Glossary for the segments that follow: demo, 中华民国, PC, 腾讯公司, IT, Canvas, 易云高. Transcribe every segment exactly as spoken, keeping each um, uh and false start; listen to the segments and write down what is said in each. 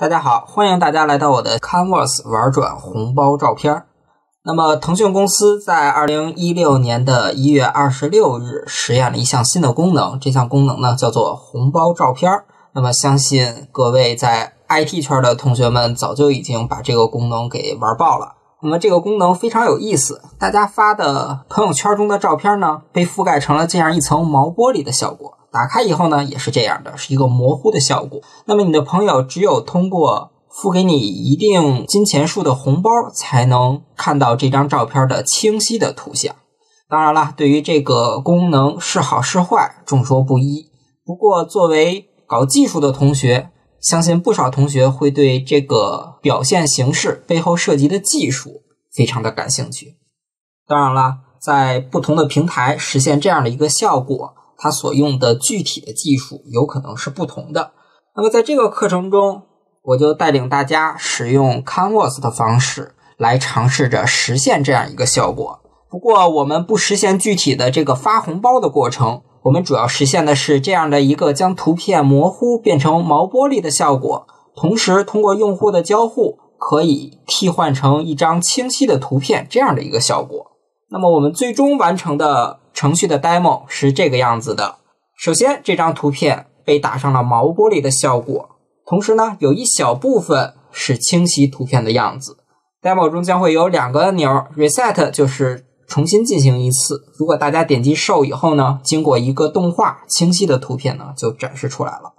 大家好，欢迎大家来到我的 Canvas 玩转红包照片。那么，腾讯公司在二零一六年的一月二十六日实验了一项新的功能，这项功能呢叫做红包照片。那么，相信各位在 I T 圈的同学们早就已经把这个功能给玩爆了。那么，这个功能非常有意思，大家发的朋友圈中的照片呢，被覆盖成了这样一层毛玻璃的效果。 打开以后呢，也是这样的，是一个模糊的效果。那么你的朋友只有通过付给你一定金钱数的红包，才能看到这张照片的清晰的图像。当然了，对于这个功能是好是坏，众说不一。不过作为搞技术的同学，相信不少同学会对这个表现形式背后涉及的技术非常的感兴趣。当然了，在不同的平台实现这样的一个效果， 它所用的具体的技术有可能是不同的。那么在这个课程中，我就带领大家使用 Canvas 的方式来尝试着实现这样一个效果。不过我们不实现具体的这个发红包的过程，我们主要实现的是这样的一个将图片模糊变成毛玻璃的效果，同时通过用户的交互可以替换成一张清晰的图片这样的一个效果。那么我们最终完成的 程序的 demo 是这个样子的。首先，这张图片被打上了毛玻璃的效果，同时呢，有一小部分是清晰图片的样子。demo 中将会有两个按钮 ，reset 就是重新进行一次。如果大家点击 show 以后呢，经过一个动画，清晰的图片呢就展示出来了。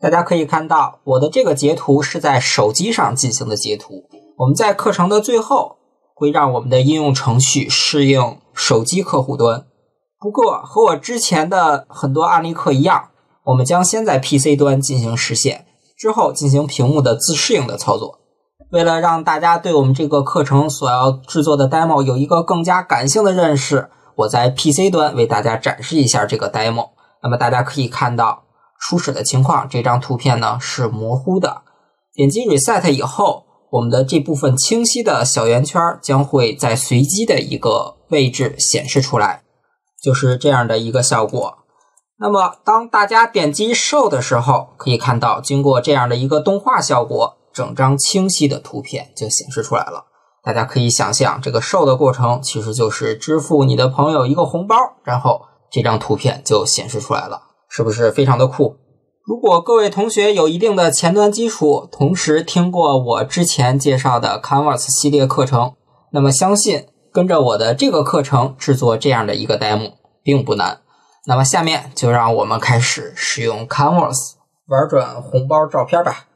大家可以看到，我的这个截图是在手机上进行的截图。我们在课程的最后 会让我们的应用程序适应手机客户端。不过和我之前的很多案例课一样，我们将先在 P C 端进行实现，之后进行屏幕的自适应的操作。为了让大家对我们这个课程所要制作的 demo 有一个更加感性的认识，我在 P C 端为大家展示一下这个 demo。那么大家可以看到，初始的情况，这张图片呢是模糊的。点击 reset 以后， 我们的这部分清晰的小圆圈将会在随机的一个位置显示出来，就是这样的一个效果。那么，当大家点击 show 的时候，可以看到，经过这样的一个动画效果，整张清晰的图片就显示出来了。大家可以想象，这个 show 的过程其实就是支付你的朋友一个红包，然后这张图片就显示出来了，是不是非常的酷？ 如果各位同学有一定的前端基础，同时听过我之前介绍的 Canvas 系列课程，那么相信跟着我的这个课程制作这样的一个 demo 并不难。那么下面就让我们开始使用 Canvas 玩转红包照片吧。